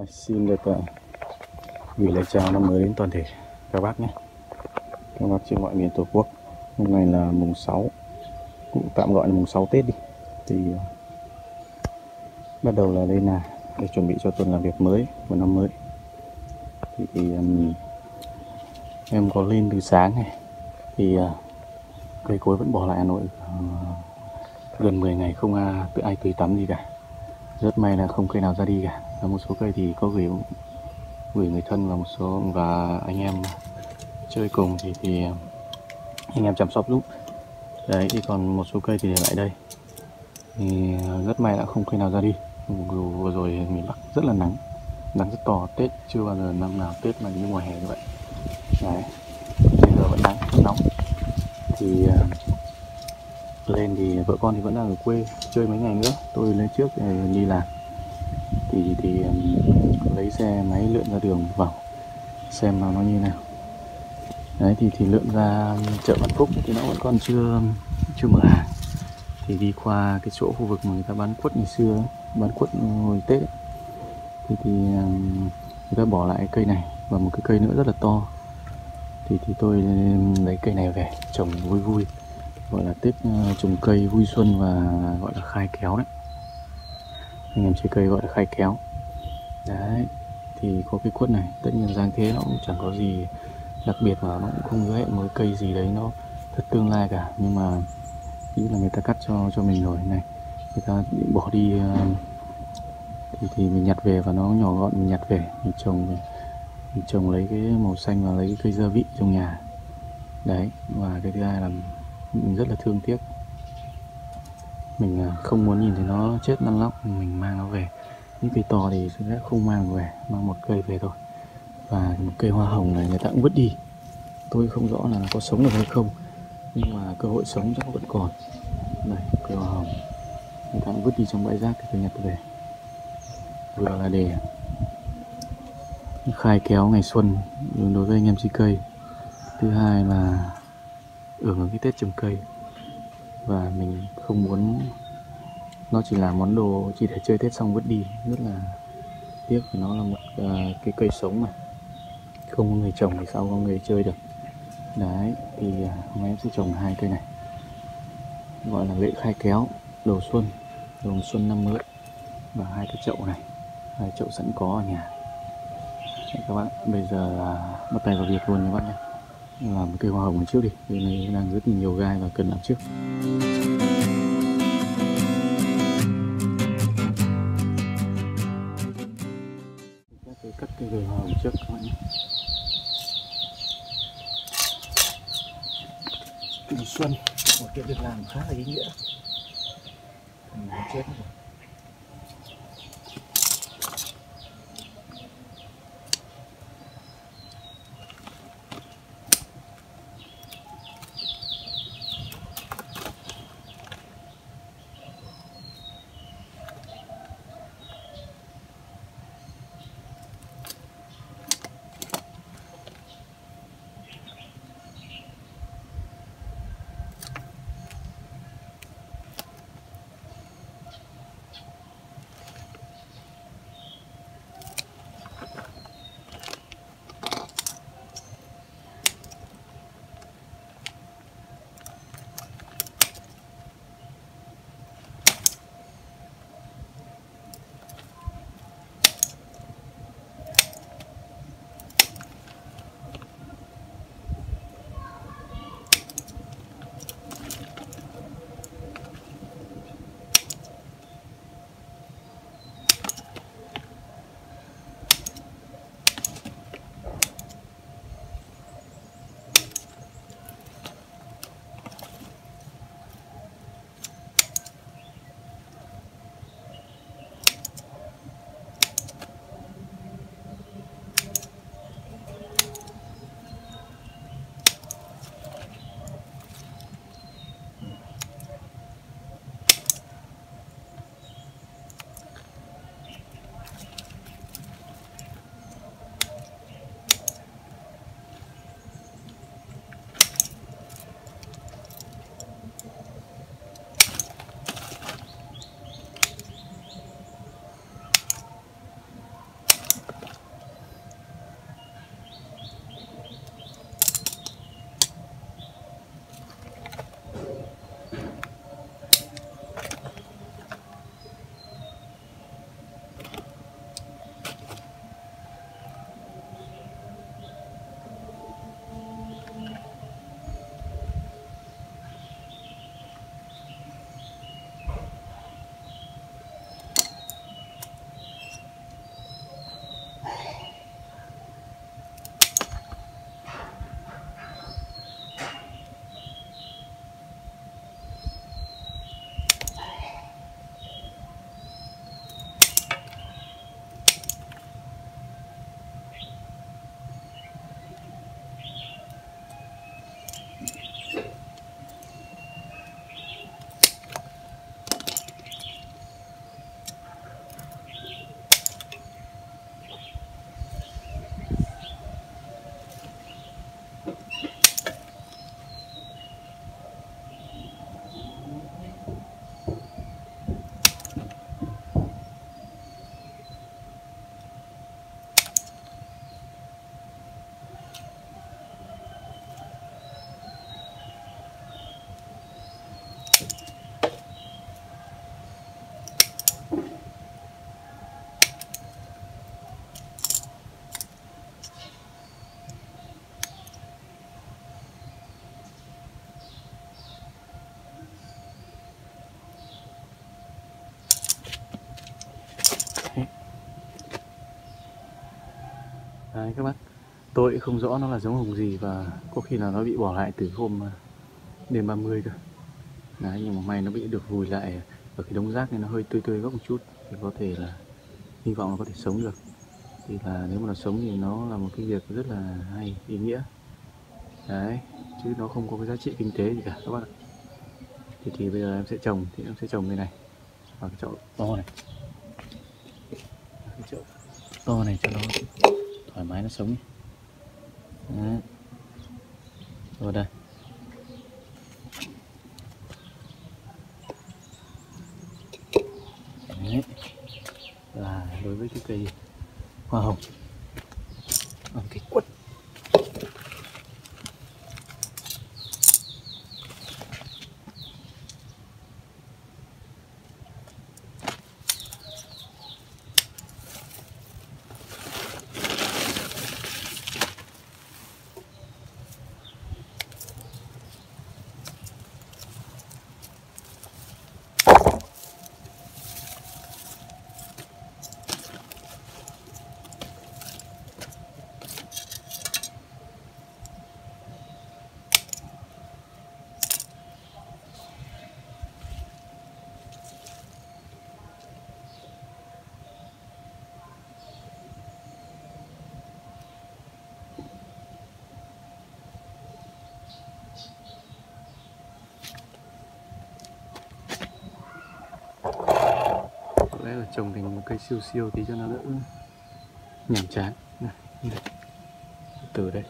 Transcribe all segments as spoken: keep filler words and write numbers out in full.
Rồi, xin được uh, gửi lời chào năm mới đến toàn thể các bác nhé, các bác trên mọi miền Tổ quốc. Hôm nay là mùng sáu, cũng tạm gọi là mùng sáu Tết đi. Thì uh, bắt đầu là đây là để chuẩn bị cho tuần làm việc mới của năm mới. Thì, thì um, em có lên từ sáng này, thì uh, cây cối vẫn bỏ lại Hà Nội uh, gần mười ngày không à, tự ai tưới tắm gì cả. Rất may là không cây nào ra đi cả. Và một số cây thì có gửi gửi người thân và một số và anh em chơi cùng thì thì anh em chăm sóc giúp. Đấy, thì còn một số cây thì để lại đây. Thì rất may là không cây nào ra đi. Dù vừa rồi miền Bắc rất là nắng, nắng rất to. Tết chưa bao giờ năm nào Tết mà như mùa hè như vậy. Đấy, bây giờ vẫn nắng, vẫn nóng. Thì lên thì vợ con thì vẫn đang ở quê chơi mấy ngày nữa, tôi lên trước đi làm thì thì um, lấy xe máy lượn ra đường vào xem nào nó như nào. Đấy, thì thì lượn ra chợ Vạn Phúc thì nó vẫn còn chưa chưa mở hàng, thì đi qua cái chỗ khu vực mà người ta bán quất ngày xưa, bán quất hồi Tết ấy. thì thì um, người ta bỏ lại cây này và một cái cây nữa rất là to, thì thì tôi lấy cây này về trồng vui vui, gọi là Tết trồng cây vui xuân và gọi là khai kéo đấy. Anh em chơi cây gọi là khai kéo. Đấy, thì có cái quất này, tất nhiên dáng thế nó cũng chẳng có gì đặc biệt và nó cũng không giới hệ mới cây gì đấy nó thật tương lai cả, nhưng mà ý là người ta cắt cho cho mình rồi này, người ta bỏ đi thì thì mình nhặt về và nó nhỏ gọn, mình nhặt về mình trồng, mình, mình trồng lấy cái màu xanh và lấy cái cây gia vị trong nhà. Đấy, và cái thứ hai là mình rất là thương tiếc, mình không muốn nhìn thấy nó chết lăn lóc, mình mang nó về. Những cây to thì sẽ không mang về, mang một cây về thôi. Và một cây hoa hồng này người ta cũng vứt đi, tôi không rõ là nó có sống được hay không, nhưng mà cơ hội sống chắc vẫn còn. Này, cây hoa hồng người ta cũng vứt đi trong bãi rác thì tôi nhặt về, vừa là để khai kéo ngày xuân đối với anh em chơi cây, thứ hai là hưởng ứng cái Tết trồng cây. Và mình không muốn nó chỉ là món đồ chỉ để chơi Tết xong vứt đi, rất là tiếc, vì nó là một uh, cái cây sống mà không có người trồng thì sao có người chơi được. Đấy, thì uh, hôm nay em sẽ trồng hai cây này, gọi là lễ khai kéo đầu xuân, đầu xuân năm mới, và hai cái chậu này, hai chậu sẵn có ở nhà. Đấy, các bạn bây giờ là uh, bắt tay vào việc luôn các bạn nhé. Làm cây hoa hồng trước đi, cây này đang rất nhiều gai và cần làm trước. Tôi cắt cái cây hoa hồng trước các bạn nhé. Đầu xuân, một cái việc làm khá là ý nghĩa. Chết rồi. Đấy các bác, tôi không rõ nó là giống hồng gì và có khi là nó bị bỏ lại từ hôm đêm ba mươi cơ. Đấy, nhưng mà may nó bị được vùi lại ở cái đống rác này, nó hơi tươi tươi góc một chút thì có thể là hy vọng là có thể sống được. Thì là nếu mà nó sống thì nó là một cái việc rất là hay, ý nghĩa. Đấy, chứ nó không có cái giá trị kinh tế gì cả các bạn ạ. Thì, thì bây giờ em sẽ trồng, thì em sẽ trồng cái này vào cái chậu to này, cái chậu to này cho nó thoải mái nó sống. Đấy. Rồi đây. Đấy. Là đối với cái cây hoa hồng, còn cái quất là trồng thành một cây siêu siêu tí cho nó đỡ nhàm chán. Này, này. Từ đây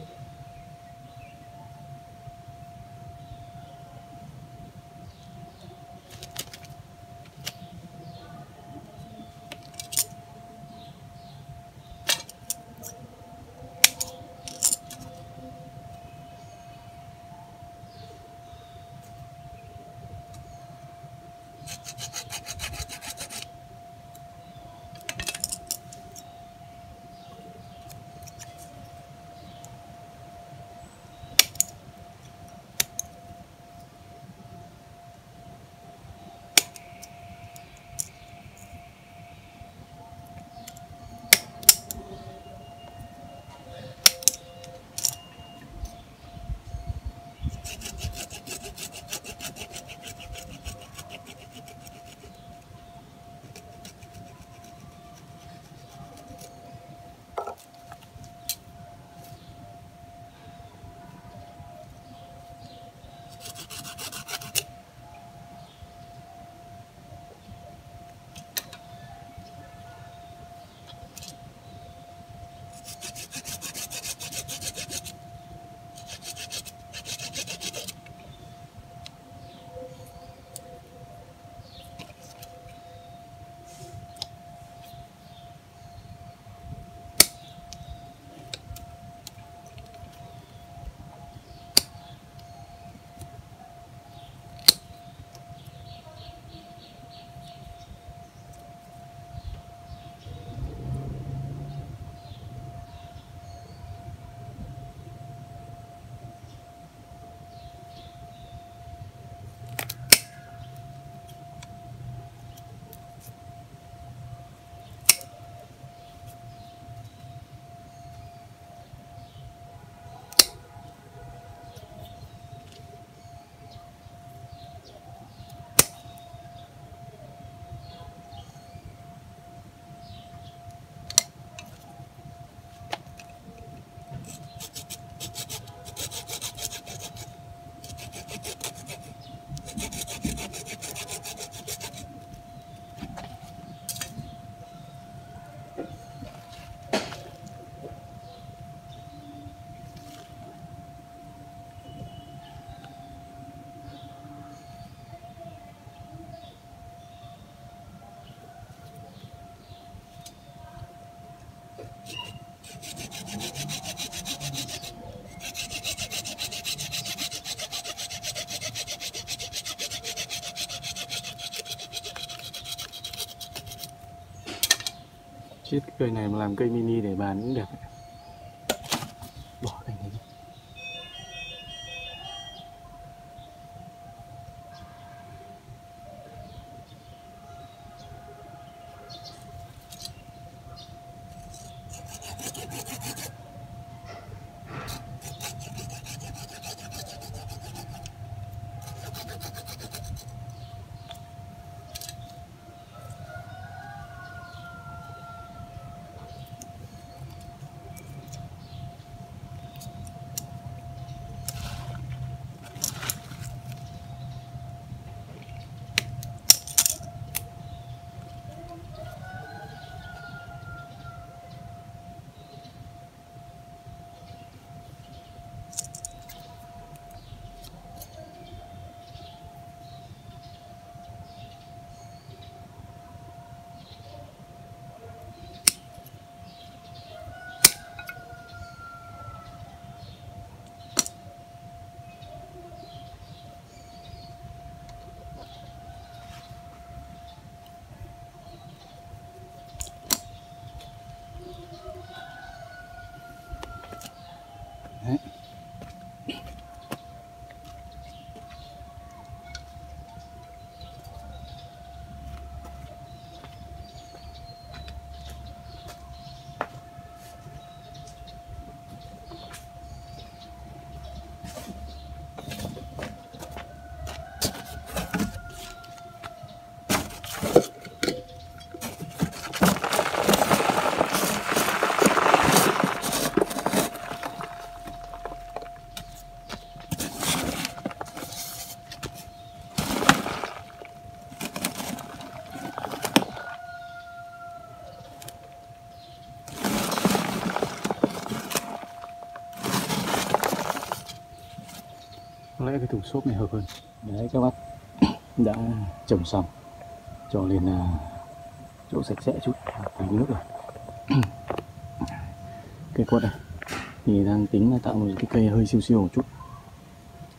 chiếc cây này mà làm cây mini để bán cũng đẹp. Bỏ cái này đi. lẽ cái thùng xốp này hợp hơn. Đấy, các bác đã trồng xong cho lên chỗ sạch sẽ chút, thành nước rồi. Cây quất này thì đang tính là tạo một cái cây hơi siêu siêu một chút,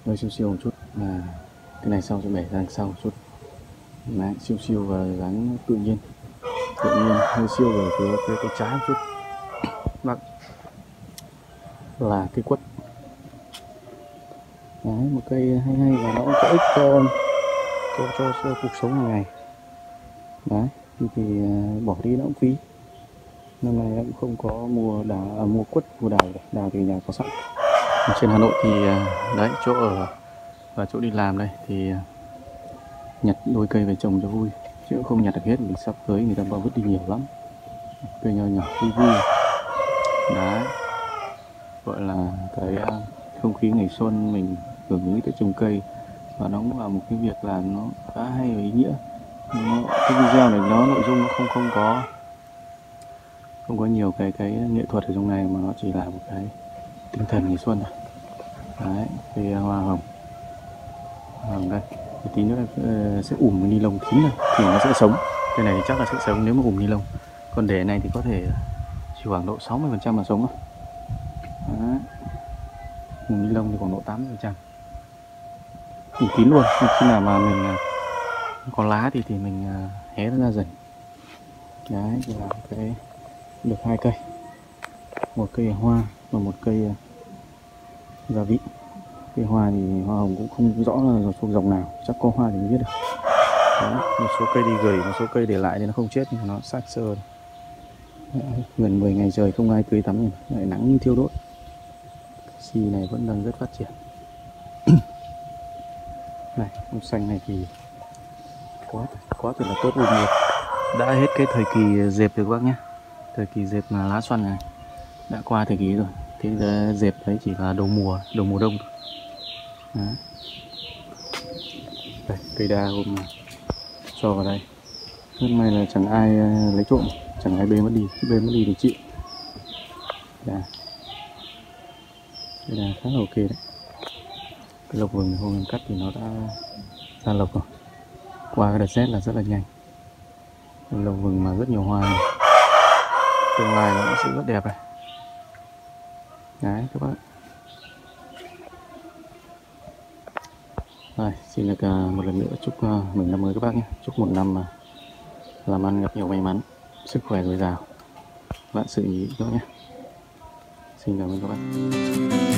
hơi siêu siêu một chút mà cái này sau cho bẻ ra sau một chút. Đấy, siêu siêu và dáng tự nhiên, tự nhiên hơi siêu về phía cái, cái trái một chút. Bác là cây quất. Đấy, một cây hay hay và nó cũng có ích cho cho, cho, cho cuộc sống hàng ngày. Đấy, thì, thì bỏ đi nó cũng phí. Năm nay cũng không có mua đào, à, mua quất, mua đào, đào thì nhà có sẵn. Ở trên Hà Nội thì đấy, chỗ ở và chỗ đi làm đây thì nhặt đôi cây về trồng cho vui, chứ cũng không nhặt được hết, mình sắp tới người ta bao vứt đi nhiều lắm. Cây nhỏ nhỏ vui vui. Đấy, gọi là cái không khí ngày xuân mình hưởng ứng tới trồng cây, và nó cũng là một cái việc là nó khá hay và ý nghĩa. Nó, cái video này nó nội dung nó không không có không có nhiều cái cái nghệ thuật ở trong này, mà nó chỉ là một cái tinh thần ngày xuân thôi. Đấy, cây hoa hồng, hoa hồng đây thì tí nữa sẽ ủm cái ni lông thím này thì nó sẽ sống. Cái này chắc là sẽ sống nếu mà ủm ni lông, còn để này thì có thể chỉ khoảng độ sáu mươi phần trăm là sống thôi. Đấy, ủm ni lông thì khoảng độ tám mươi phần trăm ủm kín luôn. Khi nào mà mình có lá thì thì mình hé nó ra dần. Đấy, thì là cái được hai cây, một cây hoa và một cây gia vị. Cây hoa thì hoa hồng cũng không rõ là thuộc dòng nào, chắc có hoa thì mới biết được. Đấy, một số cây đi gửi, một số cây để lại nên nó không chết nhưng nó xác sơ. Gần mười ngày trời không ai tưới tắm, lại nắng như thiêu đốt. Xì này vẫn đang rất phát triển. Này, ông xanh này thì quá quá thật là tốt luôn rồi. Đã hết cái thời kỳ dẹp được bác nhé. Thời kỳ dẹp là lá xoăn này đã qua thời kỳ rồi, thế giờ dẹp đấy chỉ là đầu mùa, đầu mùa đông. Đó. Đây, cây đa hôm mà cho vào đây rất may là chẳng ai lấy trộm, chẳng ai bê mất đi, chứ bê mất đi thì chịu. Đà. Cây đa khá là ok đấy. Cái lộc vừng hôm em cắt thì nó đã ra lộc rồi, qua cái đợt rét là rất là nhanh. Lộc vừng mà rất nhiều hoa này, tương lai nó sẽ rất đẹp này. Đấy các bạn. Rồi, xin được uh, một lần nữa chúc uh, mừng năm mới các bác nhé. Chúc một năm uh, làm ăn gặp nhiều may mắn, sức khỏe dồi dào, vạn sự như ý các bác nhé. Xin cảm ơn các bác.